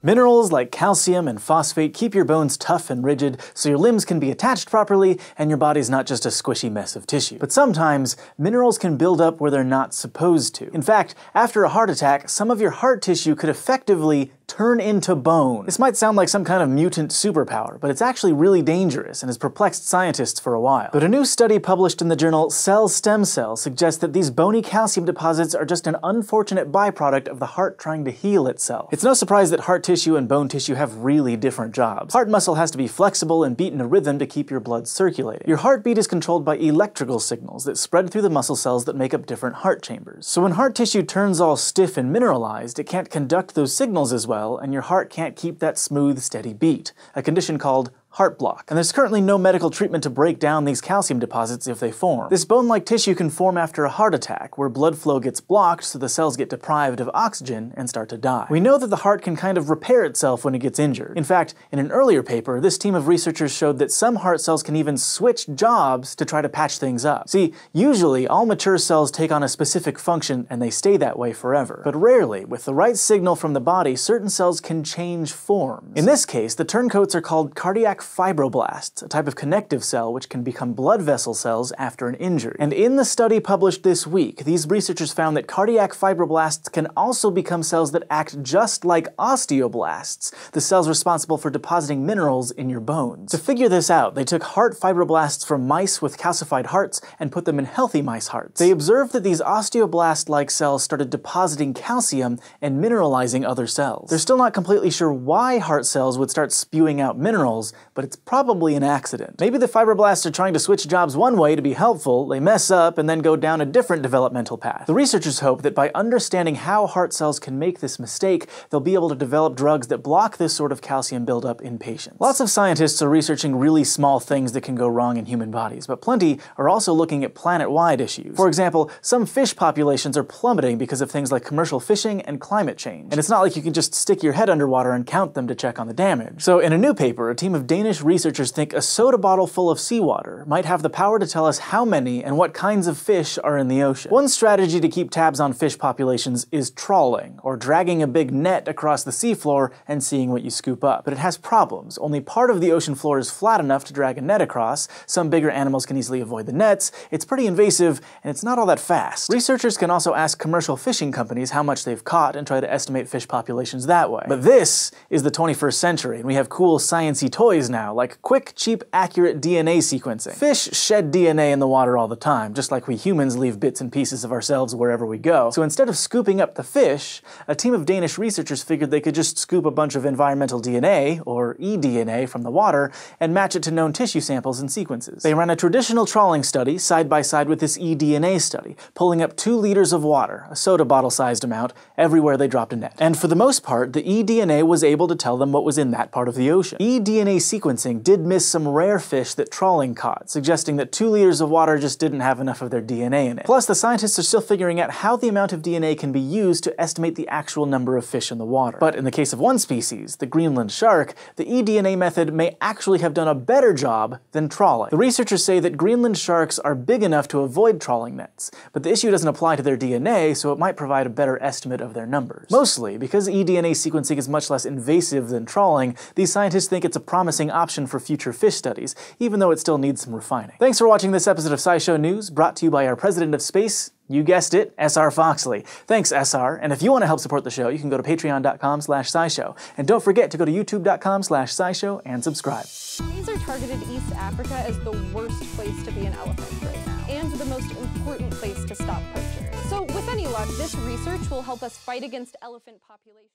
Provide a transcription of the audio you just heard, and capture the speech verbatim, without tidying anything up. Minerals like calcium and phosphate keep your bones tough and rigid so your limbs can be attached properly and your body's not just a squishy mess of tissue. But sometimes, minerals can build up where they're not supposed to. In fact, after a heart attack, some of your heart tissue could effectively turn into bone. This might sound like some kind of mutant superpower, but it's actually really dangerous and has perplexed scientists for a while. But a new study published in the journal Cell Stem Cell suggests that these bony calcium deposits are just an unfortunate byproduct of the heart trying to heal itself. It's no surprise that heart tissue and bone tissue have really different jobs. Heart muscle has to be flexible and beat in a rhythm to keep your blood circulating. Your heartbeat is controlled by electrical signals that spread through the muscle cells that make up different heart chambers. So when heart tissue turns all stiff and mineralized, it can't conduct those signals as well, and your heart can't keep that smooth, steady beat, a condition called heart block. And there's currently no medical treatment to break down these calcium deposits if they form. This bone-like tissue can form after a heart attack, where blood flow gets blocked so the cells get deprived of oxygen and start to die. We know that the heart can kind of repair itself when it gets injured. In fact, in an earlier paper, this team of researchers showed that some heart cells can even switch jobs to try to patch things up. See, usually all mature cells take on a specific function and they stay that way forever. But rarely, with the right signal from the body, certain cells can change forms. In this case, the turncoats are called cardiac fibroblasts, a type of connective cell which can become blood vessel cells after an injury. And in the study published this week, these researchers found that cardiac fibroblasts can also become cells that act just like osteoblasts, the cells responsible for depositing minerals in your bones. To figure this out, they took heart fibroblasts from mice with calcified hearts and put them in healthy mice hearts. They observed that these osteoblast-like cells started depositing calcium and mineralizing other cells. They're still not completely sure why heart cells would start spewing out minerals, but it's probably an accident. Maybe the fibroblasts are trying to switch jobs one way to be helpful, they mess up, and then go down a different developmental path. The researchers hope that by understanding how heart cells can make this mistake, they'll be able to develop drugs that block this sort of calcium buildup in patients. Lots of scientists are researching really small things that can go wrong in human bodies, but plenty are also looking at planet-wide issues. For example, some fish populations are plummeting because of things like commercial fishing and climate change. And it's not like you can just stick your head underwater and count them to check on the damage. So in a new paper, a team of Danish Danish researchers think a soda bottle full of seawater might have the power to tell us how many and what kinds of fish are in the ocean. One strategy to keep tabs on fish populations is trawling, or dragging a big net across the seafloor and seeing what you scoop up. But it has problems. Only part of the ocean floor is flat enough to drag a net across, some bigger animals can easily avoid the nets, it's pretty invasive, and it's not all that fast. Researchers can also ask commercial fishing companies how much they've caught and try to estimate fish populations that way. But this is the twenty-first century, and we have cool sciencey toys now. Now, like quick, cheap, accurate D N A sequencing. Fish shed D N A in the water all the time, just like we humans leave bits and pieces of ourselves wherever we go. So instead of scooping up the fish, a team of Danish researchers figured they could just scoop a bunch of environmental D N A, or e D N A, from the water, and match it to known tissue samples and sequences. They ran a traditional trawling study side by side with this e D N A study, pulling up two liters of water, a soda bottle-sized amount, everywhere they dropped a net. And for the most part, the e D N A was able to tell them what was in that part of the ocean. e D N A sequencing did miss some rare fish that trawling caught, suggesting that two liters of water just didn't have enough of their D N A in it. Plus, the scientists are still figuring out how the amount of D N A can be used to estimate the actual number of fish in the water. But in the case of one species, the Greenland shark, the e D N A method may actually have done a better job than trawling. The researchers say that Greenland sharks are big enough to avoid trawling nets, but the issue doesn't apply to their D N A, so it might provide a better estimate of their numbers. Mostly, because e D N A sequencing is much less invasive than trawling, these scientists think it's a promising option for future fish studies, even though it still needs some refining. Thanks for watching this episode of SciShow News, brought to you by our president of space, you guessed it, S R Foxley. Thanks, S R, and if you want to help support the show, you can go to patreon.com slash SciShow, and don't forget to go to youtube.com slash SciShow and subscribe. Laser-targeted East Africa as the worst place to be an elephant right now, and the most important place to stop poachers. So with any luck, this research will help us fight against elephant populations.